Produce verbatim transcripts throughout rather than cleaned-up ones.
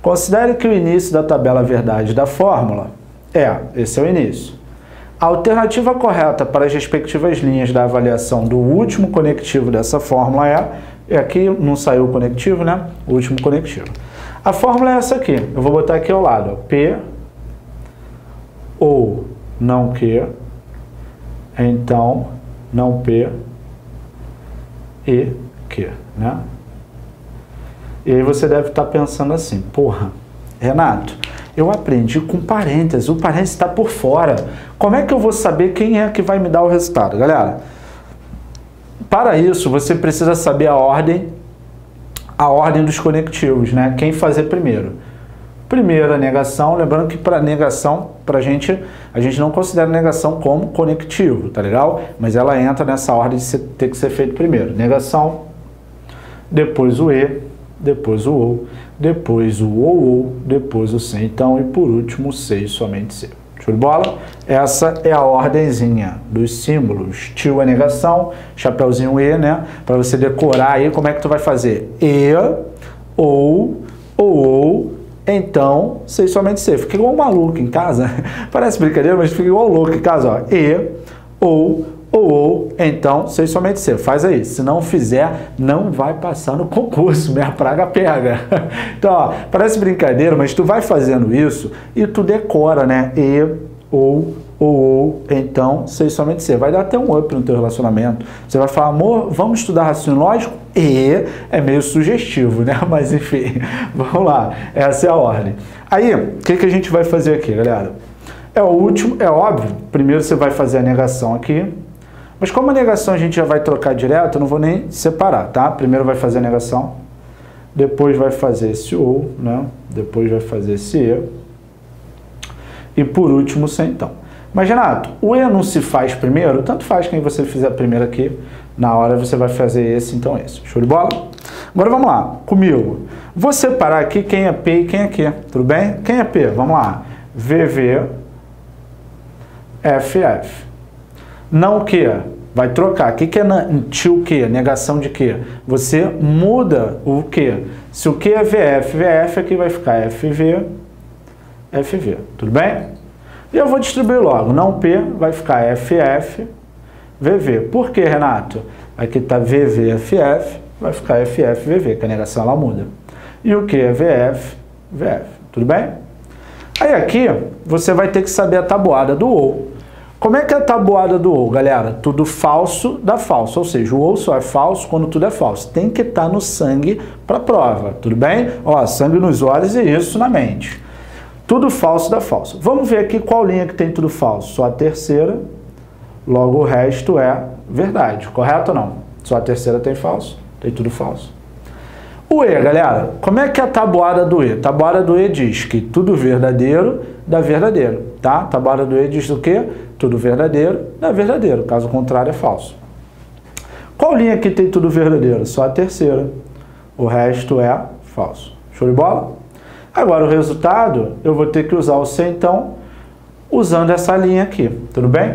Considere que o início da tabela verdade da fórmula é, esse é o início, a alternativa correta para as respectivas linhas da avaliação do último conectivo dessa fórmula é, e aqui não saiu o conectivo, né? O último conectivo. A fórmula é essa aqui, eu vou botar aqui ao lado, ó, P ou não Q, então não P e Q, né? E aí você deve estar pensando assim, porra, Renato, eu aprendi com parênteses, o parênteses está por fora. Como é que eu vou saber quem é que vai me dar o resultado? Galera, para isso você precisa saber a ordem, a ordem dos conectivos, né? Quem fazer primeiro. Primeiro a negação, lembrando que para negação, para a gente, a gente não considera negação como conectivo, tá legal? Mas ela entra nessa ordem de ter que ser feito primeiro. Negação, depois o E, depois o O, depois o OU, depois o C, então, e por último o C e somente C. Show de bola? Essa é a ordenzinha dos símbolos. Tio é negação, chapeuzinho E, né? Para você decorar aí como é que tu vai fazer. E, ou, ou, então, C e somente C. Fica igual um maluco em casa. Parece brincadeira, mas fica igual um louco em casa, ó. E, ou, ou, ou, então, sei somente ser. Faz aí. Se não fizer, não vai passar no concurso. Minha praga pega. Então, ó, parece brincadeira, mas tu vai fazendo isso e tu decora, né? E, ou, ou, ou, então, sei somente ser. Vai dar até um up no teu relacionamento. Você vai falar, amor, vamos estudar raciocínio lógico? E é meio sugestivo, né? Mas, enfim, vamos lá. Essa é a ordem. Aí, o que, que a gente vai fazer aqui, galera? É o último, é óbvio. Primeiro você vai fazer a negação aqui. Mas como a negação a gente já vai trocar direto, eu não vou nem separar, tá? Primeiro vai fazer a negação, depois vai fazer esse ou, né? Depois vai fazer esse E, e por último o C, então. Mas, Renato, o E não se faz primeiro? Tanto faz quem você fizer primeiro aqui, na hora você vai fazer esse, então esse. Show de bola? Agora vamos lá, comigo. Vou separar aqui quem é P e quem é Q, tudo bem? Quem é P? Vamos lá. V V, F F. Não o que? Vai trocar. O que, que é tio que? Negação de que? Você muda o que? Se o que é V F, V F aqui vai ficar F V, F V. Tudo bem? E eu vou distribuir logo. Não P vai ficar F F, V V. Por que, Renato? Aqui está V V, F F, vai ficar F F, V V, que a negação ela muda. E o que é V F, V F. Tudo bem? Aí aqui você vai ter que saber a tabuada do OU. Como é que é a tabuada do OU, galera? Tudo falso dá falso, ou seja, o OU só é falso quando tudo é falso. Tem que estar no sangue para prova, tudo bem? Ó, sangue nos olhos e isso na mente. Tudo falso dá falso. Vamos ver aqui qual linha que tem tudo falso. Só a terceira, logo o resto é verdade, correto ou não? Só a terceira tem falso, tem tudo falso. O E, galera, como é que é a tabuada do E? A tabuada do E diz que tudo verdadeiro dá verdadeiro, tá? A tabuada do E diz o quê? Tudo verdadeiro dá verdadeiro, caso contrário é falso. Qual linha que tem tudo verdadeiro? Só a terceira. O resto é falso. Show de bola? Agora o resultado, eu vou ter que usar o C, então, usando essa linha aqui, tudo bem?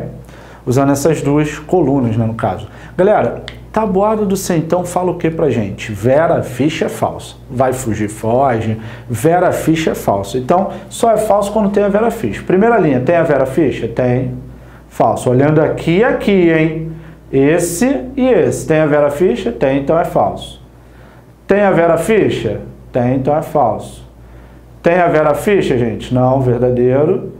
Usando essas duas colunas, né, no caso. Galera, tabuada do C, então, fala o que pra gente? Vera, ficha é falsa. Vai fugir, foge. Vera, ficha é falsa. Então, só é falso quando tem a Vera ficha. Primeira linha, tem a Vera ficha? Tem. Falso. Olhando aqui e aqui, hein? Esse e esse. Tem a Vera ficha? Tem, então é falso. Tem a Vera ficha? Tem, então é falso. Tem a Vera ficha, gente? Não, verdadeiro.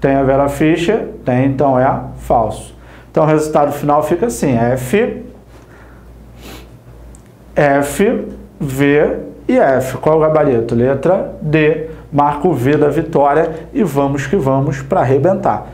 Tem a Vera ficha? Tem, então é falso. Então, o resultado final fica assim. F... F, V e F. Qual é o gabarito? Letra D. Marca o V da vitória e vamos que vamos para arrebentar.